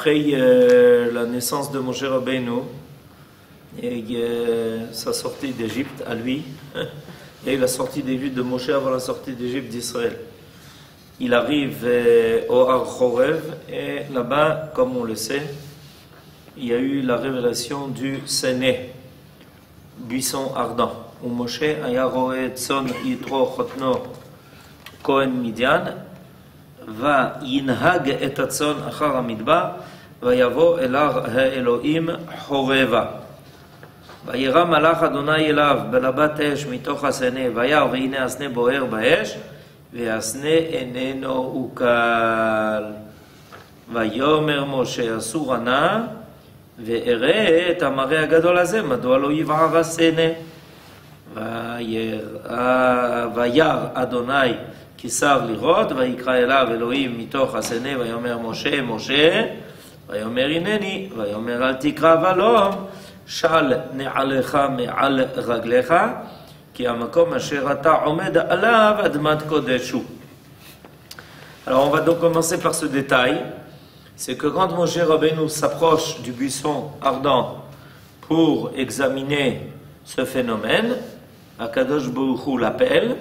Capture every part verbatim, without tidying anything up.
après euh, la naissance de Moshe Rabbeinu, et, euh, sa sortie d'Égypte à lui, et la sortie d'Égypte de Moshe avant la sortie d'Égypte d'Israël. Il arrive euh, au Har Horev, et là-bas, comme on le sait, il y a eu la révélation du Séné, buisson ardent, où Moshe aya roé tson Yitro chotno Kohen Midian, va yinhag et tson achar amidbar, va yavo elar haElohim horeva. Va yira malach Adonai elav belabat esh mitoch hasene, va yar veine asne boher baesh, ve asne eneno ukal. Va yomer Moshe asurana. ואראה את המראה הגדול הזה, מדוע לא יבער הסנה. וירא אדוני כשר לראות, ויקרא אליו אלוהים מתוך הסנה, ויאמר משה, משה, ויאמר הנני, ויאמר אל תקרא ולום, של נעליך מעל רגליך, כי המקום אשר אתה עומד עליו אדמת קודש הוא. Alors on va donc commencer par ce détail. C'est que quand Moshe Rabbeinu s'approche du buisson ardent pour examiner ce phénomène, Hakadosh Baruch Hou l'appelle.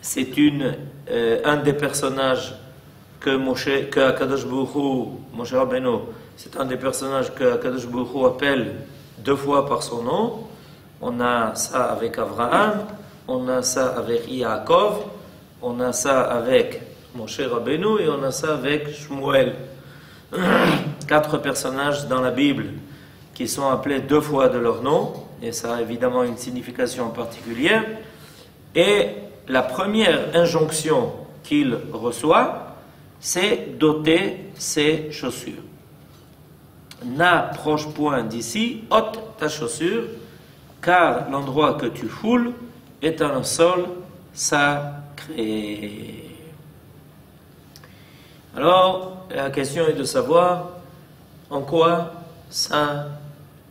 C'est une euh, un des personnages que Moshe, que Hakadosh Baruch Hou, Moshe Rabbeinu, c'est un des personnages que Hakadosh Baruch Hou appelle deux fois par son nom. On a ça avec Avraham, on a ça avec Yaakov, on a ça avec Moshe Rabbeinu et on a ça avec Shmuel. Quatre personnages dans la Bible qui sont appelés deux fois de leur nom, et ça a évidemment une signification particulière. Et la première injonction qu'il reçoit, c'est d'ôter ses chaussures. N'approche point d'ici, ôte ta chaussure, car l'endroit que tu foules est un sol sacré. Alors, la question est de savoir en quoi ça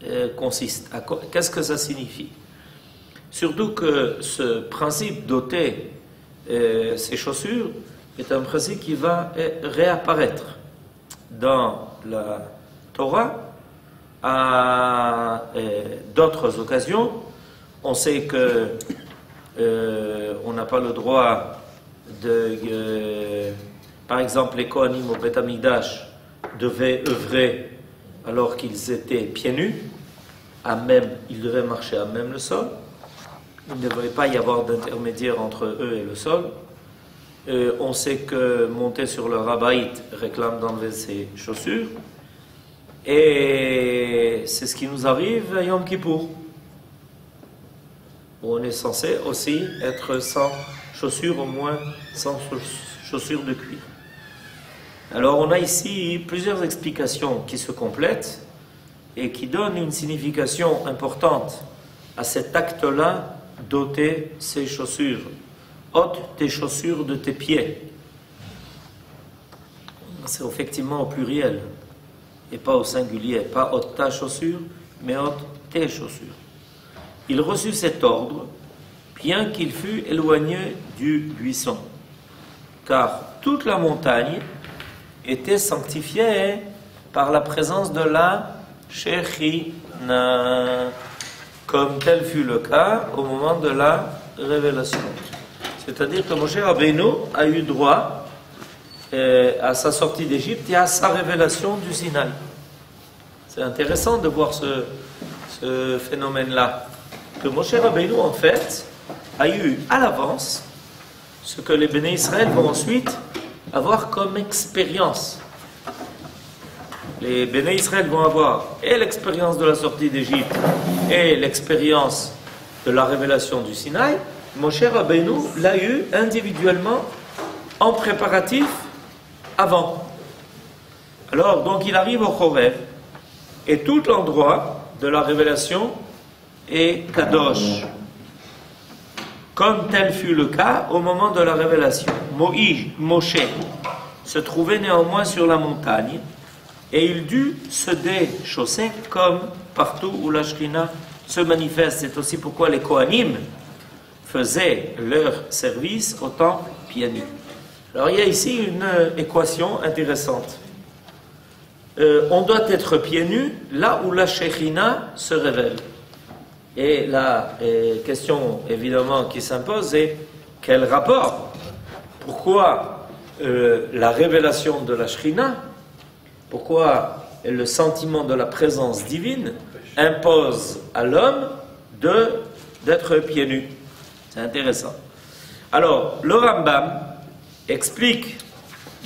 euh, consiste, qu'est-ce que ça signifie. Surtout que ce principe d'ôter euh, ses chaussures est un principe qui va réapparaître dans la Torah à euh, d'autres occasions. On sait que euh, on n'a pas le droit de... Euh, Par exemple, les Kohanim au Beit HaMikdash devaient œuvrer alors qu'ils étaient pieds nus, à même, ils devaient marcher à même le sol. Il ne devrait pas y avoir d'intermédiaire entre eux et le sol. Euh, on sait que monter sur le rabaït réclame d'enlever ses chaussures. Et c'est ce qui nous arrive à Yom Kippour, où on est censé aussi être sans chaussures, au moins sans chaussures de cuir. Alors on a ici plusieurs explications qui se complètent et qui donnent une signification importante à cet acte-là d'ôter ses chaussures. Ôte tes chaussures de tes pieds. C'est effectivement au pluriel et pas au singulier. Pas ôte ta chaussure, mais ôte tes chaussures. Il reçut cet ordre bien qu'il fût éloigné du buisson, car toute la montagne était sanctifiée par la présence de la Shekhina, comme tel fut le cas au moment de la révélation. C'est-à-dire que Moshe Rabbeinu a eu droit euh, à sa sortie d'Égypte et à sa révélation du Sinaï. C'est intéressant de voir ce, ce phénomène-là, que Moshe Rabbeinu, en fait, a eu à l'avance ce que les Béni Israël vont ensuite avoir comme expérience. Les Béni Israël vont avoir et l'expérience de la sortie d'Égypte et l'expérience de la révélation du Sinaï. Moshe Rabbeinu l'a eu individuellement en préparatif avant. Alors, donc il arrive au Horev et tout l'endroit de la révélation est Kadosh, comme tel fut le cas au moment de la révélation. Moïse, Moshe, se trouvait néanmoins sur la montagne et il dut se déchausser comme partout où la Shekhina se manifeste. C'est aussi pourquoi les Kohanim faisaient leur service au temple pieds nus. Alors il y a ici une équation intéressante. euh, on doit être pieds nus là où la Shekhina se révèle. Et la euh, question évidemment qui s'impose est quel rapport? Pourquoi euh, la révélation de la Shekhina, pourquoi le sentiment de la présence divine impose à l'homme d'être pieds nus? C'est intéressant. Alors, le Rambam explique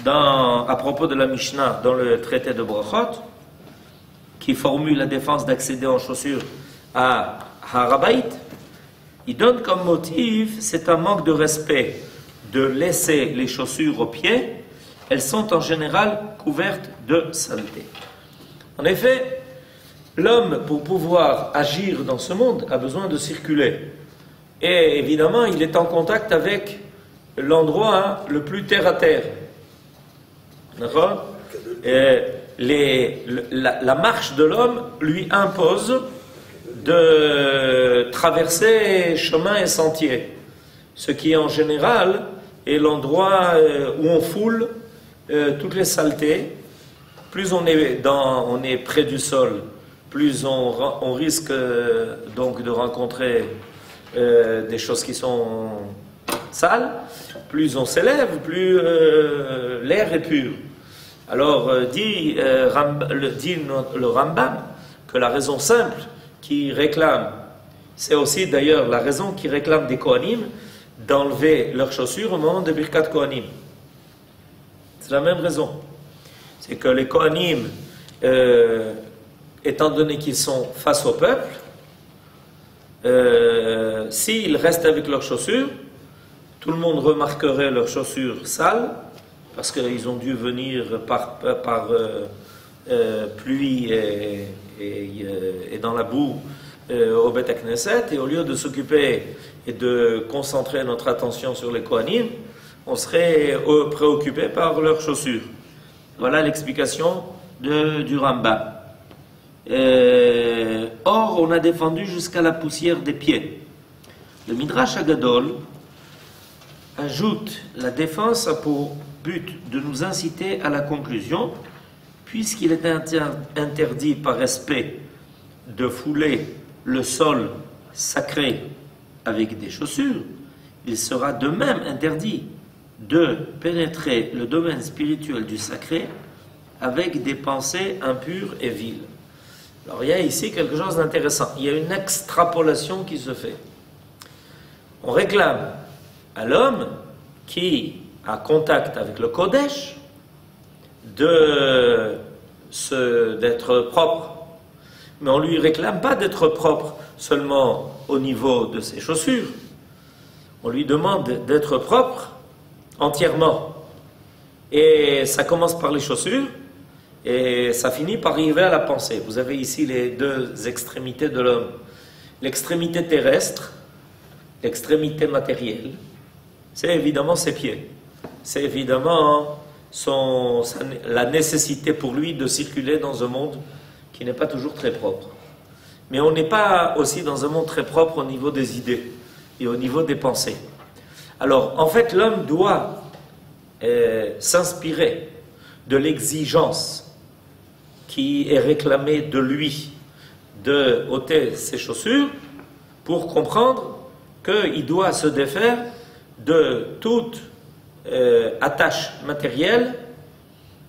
dans, à propos de la Mishnah dans le traité de Buraḥot, qui formule la défense d'accéder en chaussures à Harabait, il donne comme motif, c'est un manque de respect de laisser les chaussures aux pieds, elles sont en général couvertes de saleté. En effet, l'homme, pour pouvoir agir dans ce monde, a besoin de circuler. Et évidemment, il est en contact avec l'endroit hein, le plus terre-à-terre. D'accord ? La, la marche de l'homme lui impose de traverser chemins et sentiers, ce qui en général est l'endroit où on foule toutes les saletés. Plus on est, dans, on est près du sol, plus on, on risque donc de rencontrer euh, des choses qui sont sales, plus on s'élève, plus euh, l'air est pur. Alors euh, dit, euh, Ramb, le, dit le Rambam que la raison simple qui réclame, c'est aussi d'ailleurs la raison qui réclame des Kohanim d'enlever leurs chaussures au moment de Birkat Kohanim. C'est la même raison. C'est que les Kohanim, euh, étant donné qu'ils sont face au peuple, euh, s'ils restent avec leurs chaussures, tout le monde remarquerait leurs chaussures sales, parce qu'ils ont dû venir par, par euh, euh, pluie et, et, et dans la boue euh, au Beit HaKnesset, et au lieu de s'occuper et de concentrer notre attention sur les Kohanim, on serait préoccupé par leurs chaussures. Voilà l'explication du Rambam. Euh, or, on a défendu jusqu'à la poussière des pieds. Le Midrash Agadol ajoute la défense pour but de nous inciter à la conclusion, puisqu'il est interdit par respect de fouler le sol sacré avec des chaussures, il sera de même interdit de pénétrer le domaine spirituel du sacré avec des pensées impures et viles. Alors il y a ici quelque chose d'intéressant, il y a une extrapolation qui se fait. On réclame à l'homme qui a contact avec le Kodesh d'être propre, mais on ne lui réclame pas d'être propre seulement au niveau de ses chaussures, on lui demande d'être propre entièrement. Et ça commence par les chaussures et ça finit par arriver à la pensée. Vous avez ici les deux extrémités de l'homme. L'extrémité terrestre, l'extrémité matérielle, c'est évidemment ses pieds. C'est évidemment son, sa, la nécessité pour lui de circuler dans un monde qui n'est pas toujours très propre. Mais on n'est pas aussi dans un monde très propre au niveau des idées et au niveau des pensées. Alors, en fait, l'homme doit euh, s'inspirer de l'exigence qui est réclamée de lui de ôter ses chaussures pour comprendre qu'il doit se défaire de toute euh, attache matérielle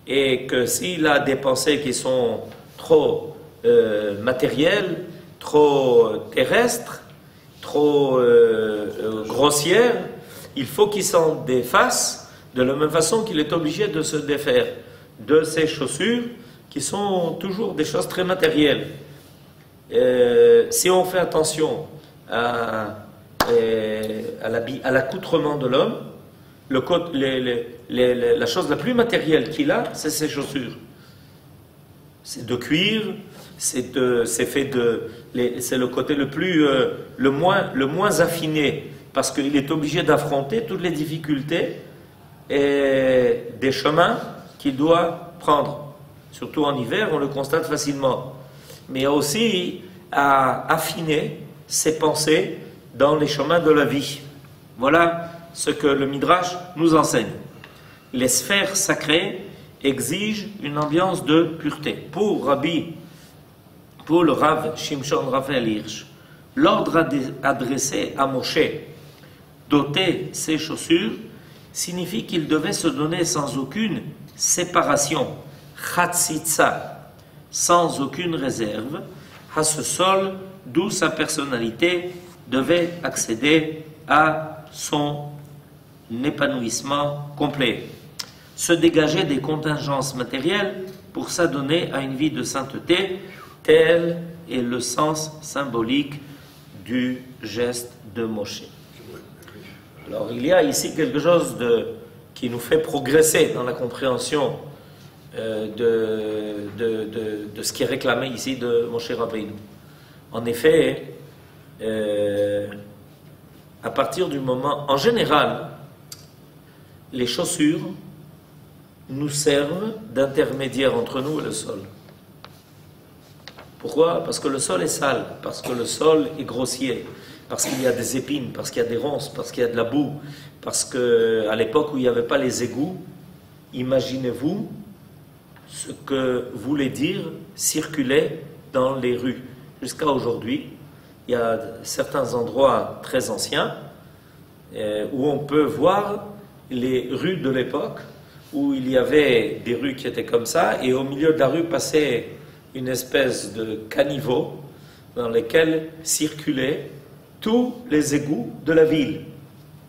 et que s'il a des pensées qui sont trop euh, matérielles, trop terrestres, trop euh, euh, grossières, il faut qu'il s'en défasse de la même façon qu'il est obligé de se défaire de ses chaussures qui sont toujours des choses très matérielles. Euh, si on fait attention à, à l'accoutrement de l'homme, le, les, les, les, la chose la plus matérielle qu'il a, c'est ses chaussures. C'est de cuir, c'est fait de... C'est le côté le, plus, euh, le, moins, le moins affiné, parce qu'il est obligé d'affronter toutes les difficultés et des chemins qu'il doit prendre. Surtout en hiver, on le constate facilement. Mais aussi à affiner ses pensées dans les chemins de la vie. Voilà ce que le Midrash nous enseigne. Les sphères sacrées exige une ambiance de pureté. Pour Rabbi, pour le Rav Shimshon Raphaël Hirsch, l'ordre adressé à Moshe d'ôter ses chaussures signifie qu'il devait se donner sans aucune séparation, Hatsitsa, sans aucune réserve, à ce sol d'où sa personnalité devait accéder à son épanouissement complet, se dégager des contingences matérielles pour s'adonner à une vie de sainteté. Tel est le sens symbolique du geste de Moshe. Alors il y a ici quelque chose de, qui nous fait progresser dans la compréhension euh, de, de, de, de ce qui est réclamé ici de Moshe Rabbeinu. En effet, euh, à partir du moment, en général, les chaussures nous servent d'intermédiaire entre nous et le sol. Pourquoi? Parce que le sol est sale, parce que le sol est grossier, parce qu'il y a des épines, parce qu'il y a des ronces, parce qu'il y a de la boue, parce qu'à l'époque où il n'y avait pas les égouts, imaginez-vous ce que voulait dire circuler dans les rues. Jusqu'à aujourd'hui, il y a certains endroits très anciens euh, où on peut voir les rues de l'époque, où il y avait des rues qui étaient comme ça, et au milieu de la rue passait une espèce de caniveau dans lequel circulaient tous les égouts de la ville,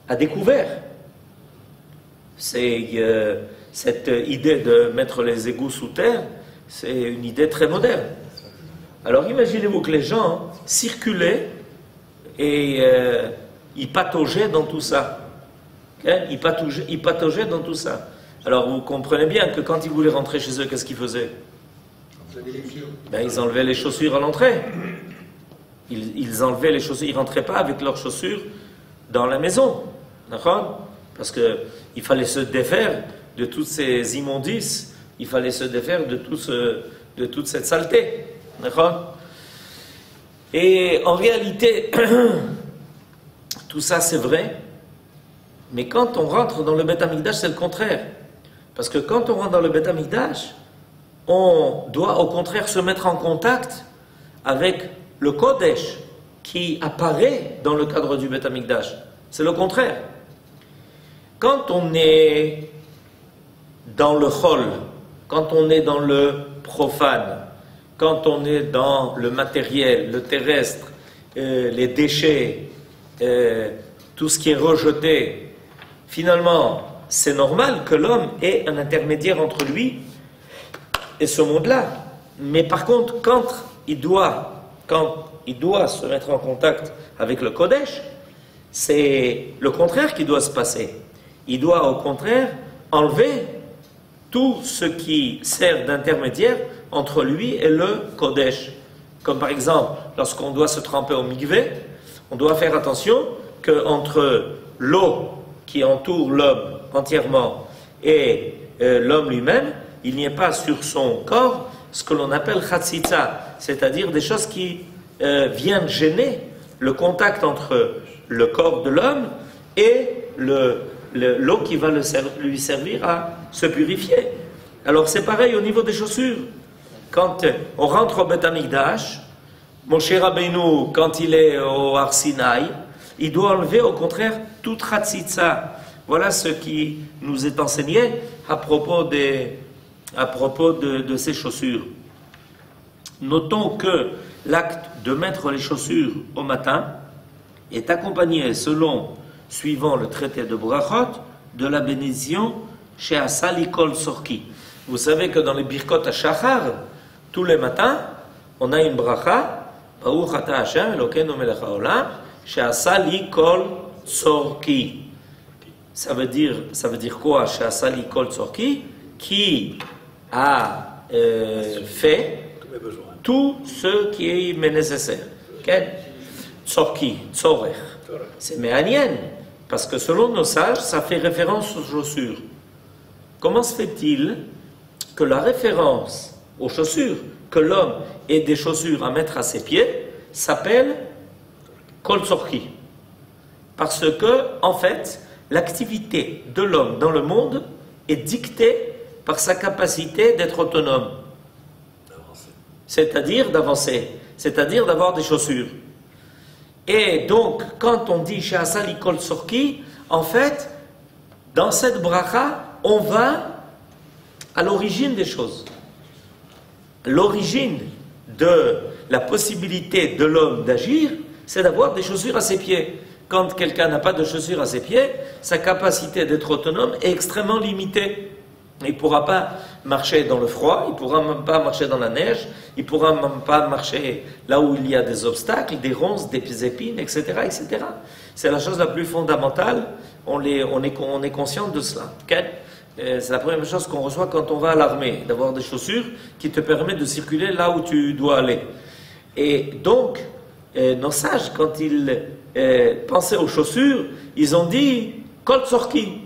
à découvert. C'est, euh, cette idée de mettre les égouts sous terre, c'est une idée très moderne. Alors imaginez-vous que les gens circulaient et euh, ils pataugeaient dans tout ça. Okay? Ils pataugeaient, ils pataugeaient dans tout ça. Alors vous comprenez bien que quand ils voulaient rentrer chez eux, qu'est-ce qu'ils faisaient? Ben, ils enlevaient les chaussures à l'entrée. Ils, ils enlevaient les chaussures, ils ne rentraient pas avec leurs chaussures dans la maison. D'accord? Parce qu'il fallait se défaire de toutes ces immondices, il fallait se défaire de, tout ce, de toute cette saleté. D'accord? Et en réalité, tout ça c'est vrai, mais quand on rentre dans le Beit HaMikdash, c'est le contraire. Parce que quand on rentre dans le Beit HaMikdash, on doit au contraire se mettre en contact avec le Kodesh qui apparaît dans le cadre du Beit HaMikdash. C'est le contraire. Quand on est dans le Chol, quand on est dans le profane, quand on est dans le matériel, le terrestre, euh, les déchets, euh, tout ce qui est rejeté, finalement, c'est normal que l'homme ait un intermédiaire entre lui et ce monde-là. Mais par contre, quand il doit, quand il doit se mettre en contact avec le Kodesh, c'est le contraire qui doit se passer. Il doit au contraire enlever tout ce qui sert d'intermédiaire entre lui et le Kodesh. Comme par exemple, lorsqu'on doit se tremper au Mikvé, on doit faire attention qu'entre l'eau qui entoure l'homme entièrement et euh, l'homme lui-même, il n'y ait pas sur son corps ce que l'on appelle Hatsitsa, c'est-à-dire des choses qui euh, viennent gêner le contact entre le corps de l'homme et le, le, l'eau qui va le, lui servir à se purifier. Alors c'est pareil au niveau des chaussures. Quand on rentre au Beit HaMikdash, Moshe Rabbeinu, quand il est au Har Sinai, il doit enlever au contraire toute Hatsitsa. Voilà ce qui nous est enseigné à propos des... à propos de, de ces chaussures. Notons que l'acte de mettre les chaussures au matin est accompagné, selon, suivant le traité de Buraḥot, de la bénédiction Shéassa li kol tsorki. Vous savez que dans les Birkot Ashaḥar, tous les matins, on a une bracha, Baruch Ata Hashem Elokeinu Melech Haolam, Shéassa li kol tsorki. Ça veut dire, ça veut dire quoi, Shéassa li kol tsorki? Qui a euh, fait tout ce qui m'est nécessaire. Okay? Tzorki, tzorech. C'est méanienne, parce que selon nos sages, ça fait référence aux chaussures. Comment se fait-il que la référence aux chaussures, que l'homme ait des chaussures à mettre à ses pieds, s'appelle kol tzorki? Parce que, en fait, l'activité de l'homme dans le monde est dictée par sa capacité d'être autonome. C'est-à-dire d'avancer, c'est-à-dire d'avoir des chaussures. Et donc, quand on dit Shéassa li kol tsorki, en fait, dans cette bracha, on va à l'origine des choses. L'origine de la possibilité de l'homme d'agir, c'est d'avoir des chaussures à ses pieds. Quand quelqu'un n'a pas de chaussures à ses pieds, sa capacité d'être autonome est extrêmement limitée. Il ne pourra pas marcher dans le froid, il ne pourra même pas marcher dans la neige, il ne pourra même pas marcher là où il y a des obstacles, des ronces, des épines, et cetera et cetera. C'est la chose la plus fondamentale, on, les, on, est, on est conscient de cela. Okay? C'est la première chose qu'on reçoit quand on va à l'armée, d'avoir des chaussures qui te permettent de circuler là où tu dois aller. Et donc, euh, nos sages, quand ils euh, pensaient aux chaussures, ils ont dit « kol tsorki ».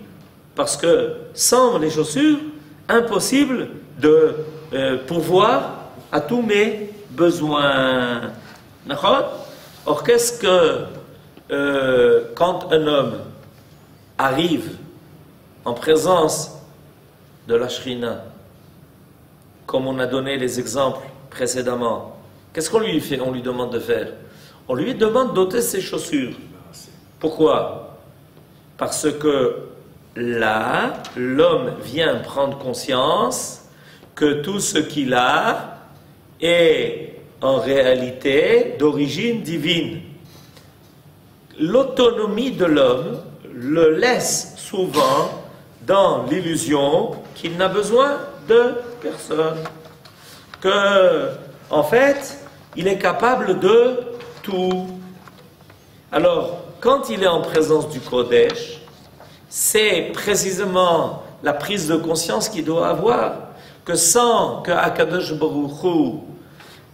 Parce que sans les chaussures, impossible de euh, pourvoir à tous mes besoins. D'accord? Or, qu'est-ce que euh, quand un homme arrive en présence de la Shekhina, comme on a donné les exemples précédemment, qu'est-ce qu'on lui fait? On lui demande de faire. On lui demande d'ôter ses chaussures. Pourquoi? Parce que là, l'homme vient prendre conscience que tout ce qu'il a est en réalité d'origine divine. L'autonomie de l'homme le laisse souvent dans l'illusion qu'il n'a besoin de personne. Que, en fait, il est capable de tout. Alors, quand il est en présence du Kodesh, c'est précisément la prise de conscience qu'il doit avoir, que sans que Hakadosh Baruch Hou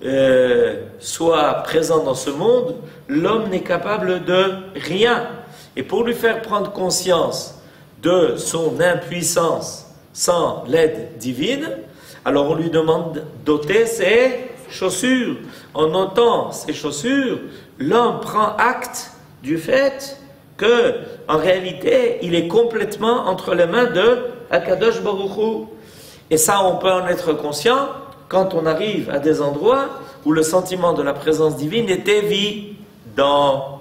euh, soit présent dans ce monde, l'homme n'est capable de rien. Et pour lui faire prendre conscience de son impuissance sans l'aide divine, alors on lui demande d'ôter ses chaussures. En ôtant ses chaussures, l'homme prend acte du fait que, en réalité, il est complètement entre les mains de Hakadosh Baruch Hou. Et ça, on peut en être conscient quand on arrive à des endroits où le sentiment de la présence divine est évident.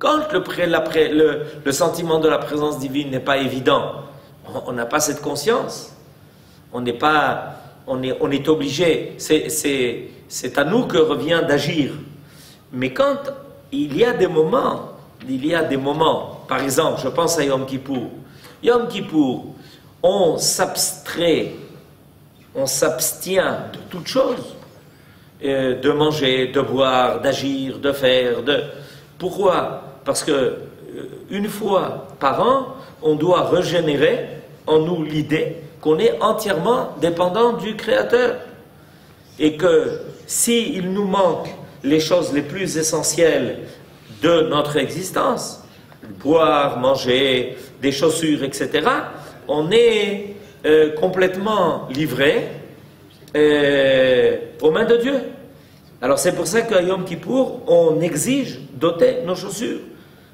Quand le, pré, la pré, le, le sentiment de la présence divine n'est pas évident, on n'a pas cette conscience. On n'est pas, on est, on est obligé. C'est à nous que revient d'agir. Mais quand il y a des moments Il y a des moments, par exemple, je pense à Yom Kippour. Yom Kippour, on s'abstrait, on s'abstient de toute chose, euh, de manger, de boire, d'agir, de faire. De... Pourquoi? Parce que euh, une fois par an, on doit régénérer en nous l'idée qu'on est entièrement dépendant du Créateur. Et que s'il nous manque les choses les plus essentielles de notre existence, boire, manger, des chaussures, et cetera, on est euh, complètement livré euh, aux mains de Dieu. Alors c'est pour ça qu'à Yom Kippour, on exige d'ôter nos chaussures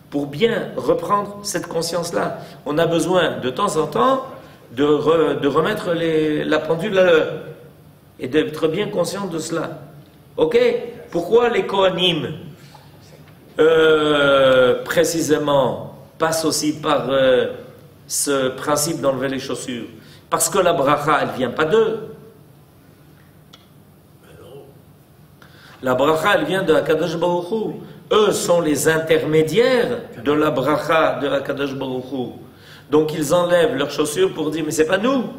pour bien reprendre cette conscience-là. On a besoin de temps en temps de, re, de remettre les, la pendule à l'heure et d'être bien conscient de cela. Ok? Pourquoi les Kohanim Euh, précisément passe aussi par euh, ce principe d'enlever les chaussures? Parce que la bracha, elle ne vient pas d'eux. La bracha, elle vient de Hakadosh Baruch Hou. Eux sont les intermédiaires de la bracha de Hakadosh Baruch Hou. Donc ils enlèvent leurs chaussures pour dire mais c'est pas nous.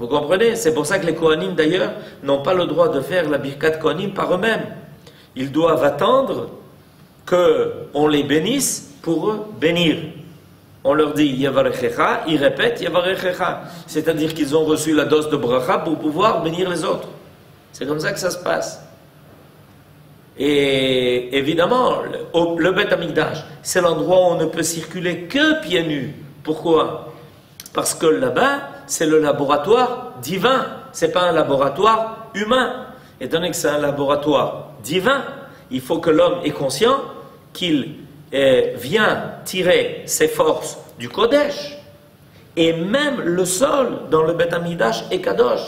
Vous comprenez? C'est pour ça que les Kohanim d'ailleurs n'ont pas le droit de faire la Birkat Kohanim par eux-mêmes. Ils doivent attendre qu'on les bénisse pour eux bénir. On leur dit « Yavarechecha », ils répètent « Yavarechecha ». C'est-à-dire qu'ils ont reçu la dose de bracha pour pouvoir bénir les autres. C'est comme ça que ça se passe. Et évidemment, le, le Beit HaMikdash, c'est l'endroit où on ne peut circuler que pieds nus. Pourquoi? Parce que là-bas, c'est le laboratoire divin. Ce n'est pas un laboratoire humain. Étant donné que c'est un laboratoire divin, il faut que l'homme est conscient qu'il eh, vient tirer ses forces du Kodesh Et même le sol dans le Beit HaMikdash est Kadosh,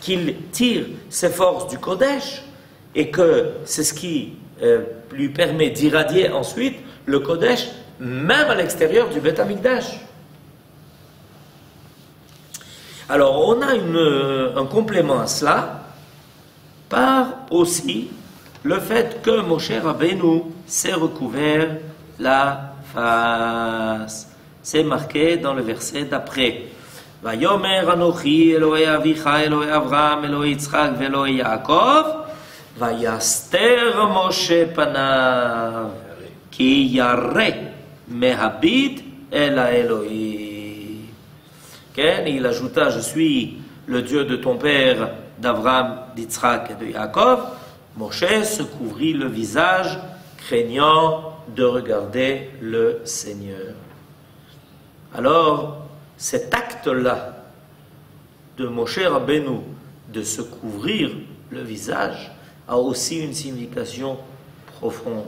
qu'il tire ses forces du Kodesh et que c'est ce qui euh, lui permet d'irradier ensuite le Kodesh, même à l'extérieur du Beit HaMikdash. Alors on a une, un complément à cela par aussi le fait que Moshe Rabbeinu s'est recouvert la face. C'est marqué dans le verset d'après. Vayomer Anochi Elohe Avicha Elohe Avraham Elohe Yitzchak Velohe Yaakov Vayaster Moshe Panav Ki Yare Mehabit Ela Elohi. Il ajouta: je suis le Dieu de ton père, d'Avraham, d'Yitzchak et de Yaakov. Moshe se couvrit le visage, craignant de regarder le Seigneur. Alors, cet acte-là de Moshe Rabbeinu, de se couvrir le visage, a aussi une signification profonde.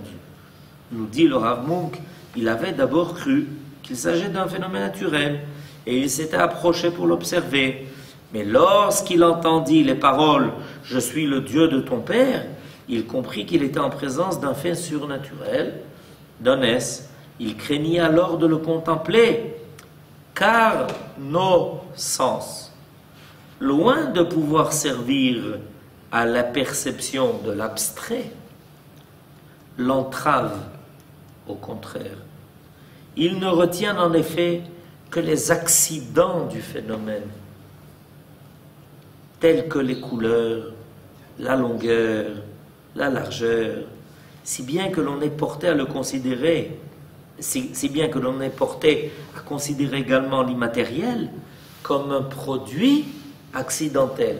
Nous dit le Rav Munk, il avait d'abord cru qu'il s'agit d'un phénomène naturel, et il s'était approché pour l'observer. Mais lorsqu'il entendit les paroles « Je suis le Dieu de ton père », il comprit qu'il était en présence d'un fait surnaturel, d'un ès. Il craignit alors de le contempler, car nos sens, loin de pouvoir servir à la perception de l'abstrait, l'entravent au contraire. Ils ne retiennent en effet que les accidents du phénomène, tels que les couleurs, la longueur, la largeur, si bien que l'on est porté à le considérer, si, si bien que l'on est porté à considérer également l'immatériel comme un produit accidentel.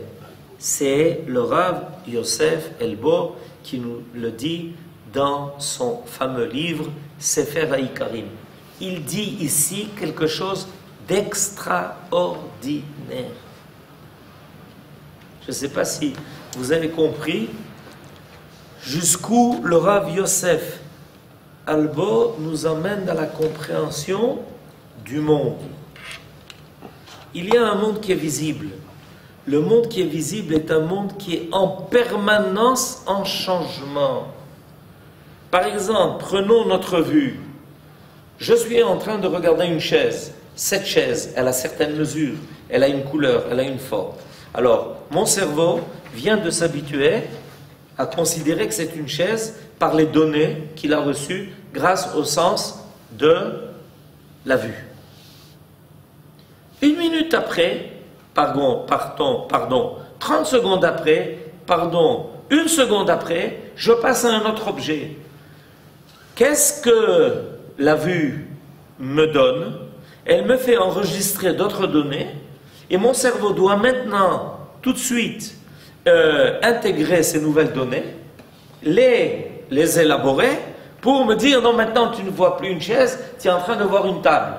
C'est le Rav Yosef Albo qui nous le dit dans son fameux livre Sefer HaIkarim. Il dit ici quelque chose d'extraordinaire. Je ne sais pas si vous avez compris jusqu'où le Rav Yosef Albo nous emmène dans la compréhension du monde. Il y a un monde qui est visible. Le monde qui est visible est un monde qui est en permanence en changement. Par exemple, prenons notre vue. Je suis en train de regarder une chaise. Cette chaise, elle a certaines mesures, elle a une couleur, elle a une forme. Alors, mon cerveau vient de s'habituer à considérer que c'est une chaise par les données qu'il a reçues grâce au sens de la vue. Une minute après, pardon, pardon, pardon, trente secondes après, pardon, une seconde après, je passe à un autre objet. Qu'est-ce que la vue me donne? Elle me fait enregistrer d'autres données et mon cerveau doit maintenant, tout de suite, Euh, intégrer ces nouvelles données, les, les élaborer, pour me dire: non, maintenant tu ne vois plus une chaise, tu es en train de voir une table.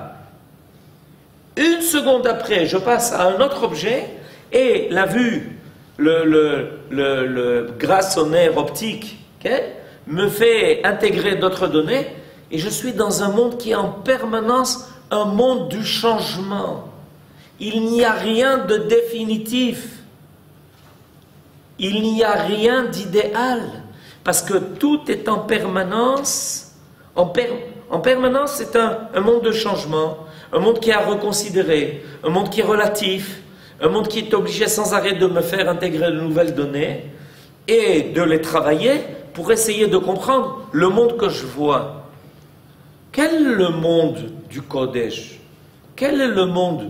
Une seconde après, je passe à un autre objet, et la vue, le, le, le, le grâce au nerf optique, okay, me fait intégrer d'autres données, et je suis dans un monde qui est en permanence un monde du changement. Il n'y a rien de définitif. Il n'y a rien d'idéal, parce que tout est en permanence. En, per, en permanence, c'est un, un monde de changement, un monde qui est à reconsidérer, un monde qui est relatif, un monde qui est obligé sans arrêt de me faire intégrer de nouvelles données et de les travailler pour essayer de comprendre le monde que je vois. Quel est le monde du Kodesh? Quel est le monde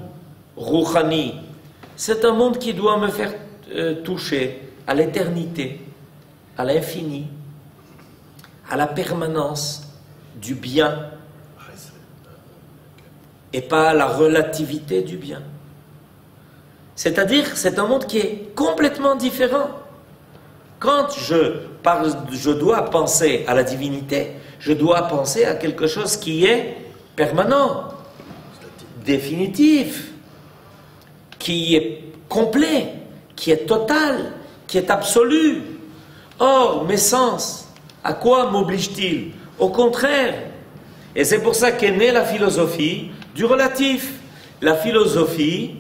Rouhani? C'est un monde qui doit me faire euh, toucher à l'éternité, à l'infini, à la permanence du bien, et pas à la relativité du bien. C'est-à-dire, c'est un monde qui est complètement différent. Quand je parle, je dois penser à la divinité, je dois penser à quelque chose qui est permanent, définitif, qui est complet, qui est total, qui est absolu. Or, mes sens, à quoi m'oblige-t-il? Au contraire. Et c'est pour ça qu'est née la philosophie du relatif. la philosophie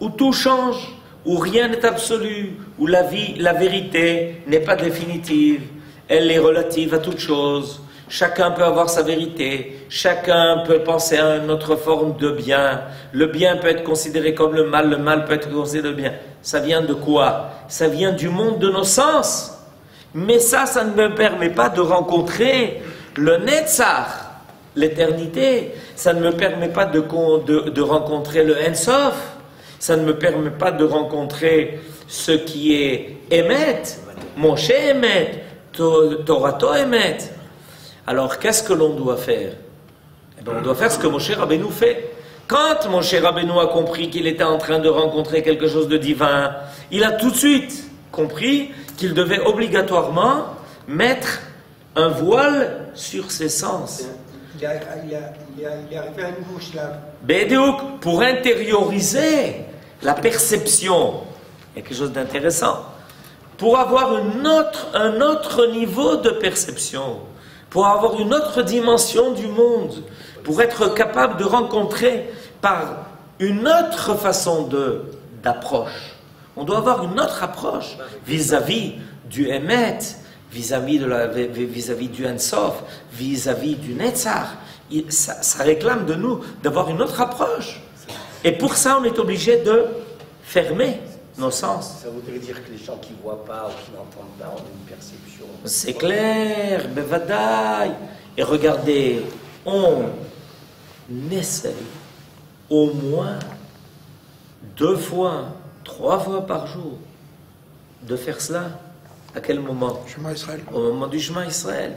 où tout change, où rien n'est absolu, où la vie, la vérité n'est pas définitive, elle est relative à toute chose. Chacun peut avoir sa vérité, chacun peut penser à une autre forme de bien. Le bien peut être considéré comme le mal, le mal peut être considéré le bien. Ça vient de quoi? Ça vient du monde de nos sens. Mais ça, ça ne me permet pas de rencontrer le Netzach, l'éternité. Ça ne me permet pas de, de, de rencontrer le Ensof. Ça ne me permet pas de rencontrer ce qui est Emet, Moshe Emet, Torato Emet. Alors, qu'est-ce que l'on doit faire? Eh bien, on doit faire ce que Moshe Rabbeinu fait. Quand Moshe Rabbeinu a compris qu'il était en train de rencontrer quelque chose de divin, il a tout de suite compris qu'il devait obligatoirement mettre un voile sur ses sens. Il est arrivé à une bouche là. Bédiouk, pour intérioriser la perception. Il y a quelque chose d'intéressant. Pour avoir une autre, un autre niveau de perception, pour avoir une autre dimension du monde, pour être capable de rencontrer par une autre façon d'approche. On doit avoir une autre approche vis-à-vis du Emet, vis-à-vis vis-à-vis du Ensof, vis-à-vis du Netzar. Ça, ça réclame de nous d'avoir une autre approche. Et pour ça, on est obligé de fermer nos sens. Ça voudrait dire que les gens qui ne voient pas ou qui n'entendent pas ont une perception. C'est clair, bevadaï. Et regardez, on essaye au moins deux fois, trois fois par jour de faire cela. À quel moment? Shema Israël. Au moment du Shema Israël.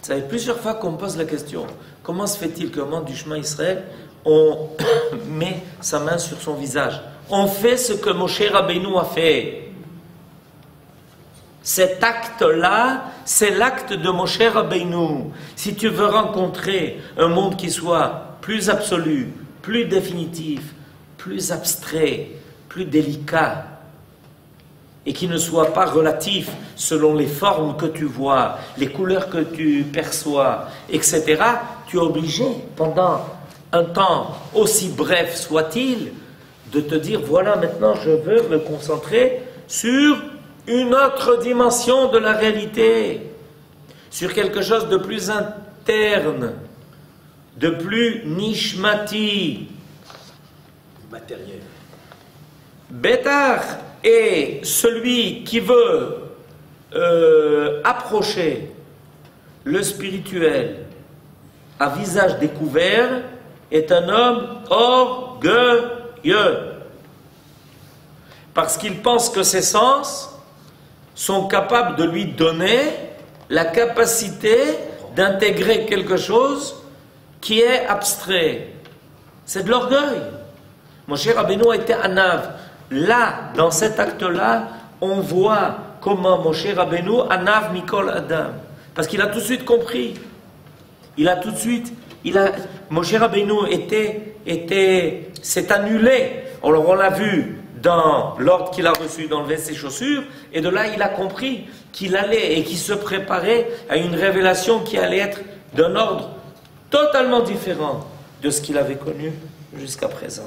Vous savez, plusieurs fois qu'on me pose la question, comment se fait-il qu'au moment du Shema Israël, on met sa main sur son visage? On fait ce que Moshe Rabbeinu a fait. Cet acte-là, c'est l'acte de Moshe Rabbeinu. Si tu veux rencontrer un monde qui soit plus absolu, plus définitif, plus abstrait, plus délicat, et qui ne soit pas relatif selon les formes que tu vois, les couleurs que tu perçois, et cetera, tu es obligé, pendant un temps aussi bref soit-il, de te dire, voilà, maintenant je veux me concentrer sur une autre dimension de la réalité, sur quelque chose de plus interne, de plus nishmati, matériel. Bétar est celui qui veut euh, approcher le spirituel à visage découvert, est un homme orgueilleux. Parce qu'il pense que ses sens sont capables de lui donner la capacité d'intégrer quelque chose qui est abstrait. C'est de l'orgueil. Moshe Rabbeinu était anav. Là, dans cet acte-là, on voit comment Moshe Rabbeinu anav mikol adam. Parce qu'il a tout de suite compris. Il a tout de suite... Il a, Moshe Rabbeinu était, était, s'est annulé. Alors on l'a vu dans l'ordre qu'il a reçu d'enlever ses chaussures, et de là il a compris qu'il allait et qu'il se préparait à une révélation qui allait être d'un ordre totalement différent de ce qu'il avait connu jusqu'à présent.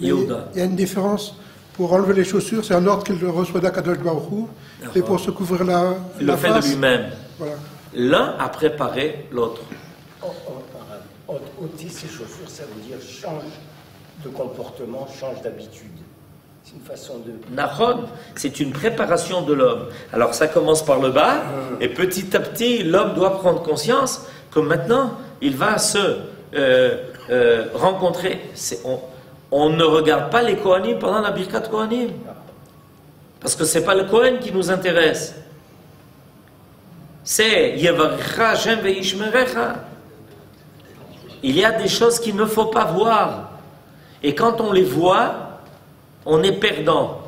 Yehuda. Il y a une différence. Pour enlever les chaussures, c'est un ordre qu'il reçoit d'Hakadosh Baruch Hou, et pour se couvrir la, la face. Il le fait de lui-même. Voilà. L'un a préparé l'autre. Ôter ses chaussures, ça veut dire change de comportement, change d'habitude. C'est une façon de... Nahon, c'est une préparation de l'homme. Alors ça commence par le bas, et petit à petit, l'homme doit prendre conscience que maintenant, il va se euh, euh, rencontrer. On, on ne regarde pas les Kohanim pendant la Birkat Kohanim. Parce que ce n'est pas le Kohen qui nous intéresse. C'est Yevarecha Hashem ve'Yishmerecha. Il y a des choses qu'il ne faut pas voir. Et quand on les voit, on est perdant.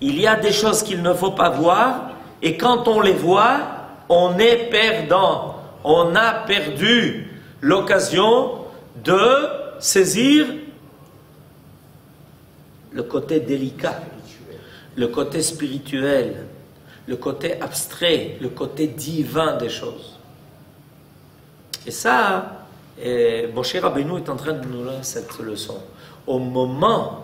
Il y a des choses qu'il ne faut pas voir. Et quand on les voit, on est perdant. On a perdu l'occasion de saisir le côté délicat, le côté spirituel, le côté abstrait, le côté divin des choses. Et ça... Et Moshe Rabbeinu est en train de nous donner cette leçon. Au moment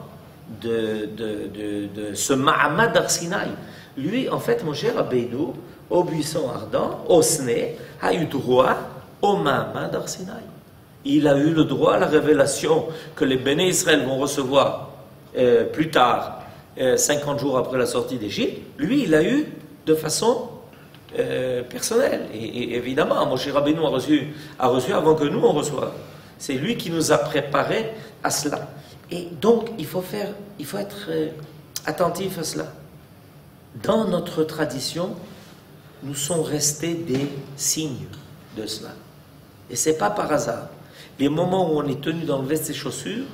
de, de, de, de ce Mahamad Har Sinai, lui, en fait, Moshe Rabbeinu, au buisson ardent, au Séné, a eu droit au Mahamad Har Sinai. Il a eu le droit à la révélation que les Béni Israël vont recevoir euh, plus tard, euh, cinquante jours après la sortie d'Égypte. Lui, il a eu de façon euh, personnelle. Et, et évidemment, Moshe Rabbeinu a reçu, a reçu avant que nous on reçoive. C'est lui qui nous a préparés à cela. Et donc, il faut, faire, il faut être euh, attentif à cela. Dans notre tradition, nous sont restés des signes de cela. Et ce n'est pas par hasard. Les moments où on est tenu d'enlever ses chaussures,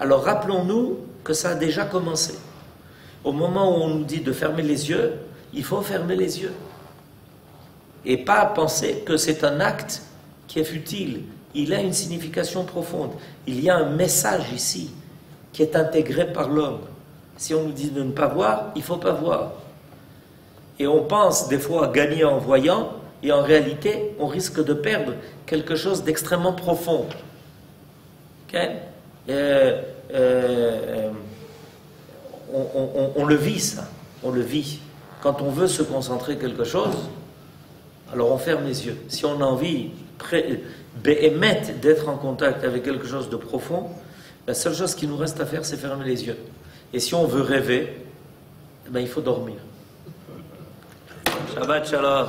alors rappelons-nous que ça a déjà commencé. Au moment où on nous dit de fermer les yeux, il faut fermer les yeux. Et pas penser que c'est un acte qui est futile. Il a une signification profonde. Il y a un message ici qui est intégré par l'homme. Si on nous dit de ne pas voir, il ne faut pas voir. Et on pense des fois à gagner en voyant, et en réalité, on risque de perdre quelque chose d'extrêmement profond. Okay? euh, euh, on, on, on le vit, ça. On le vit. Quand on veut se concentrer quelque chose, alors on ferme les yeux. Si on a envie d'être en contact avec quelque chose de profond, la seule chose qui nous reste à faire, c'est fermer les yeux. Et si on veut rêver, eh ben, il faut dormir. Shabbat shalom.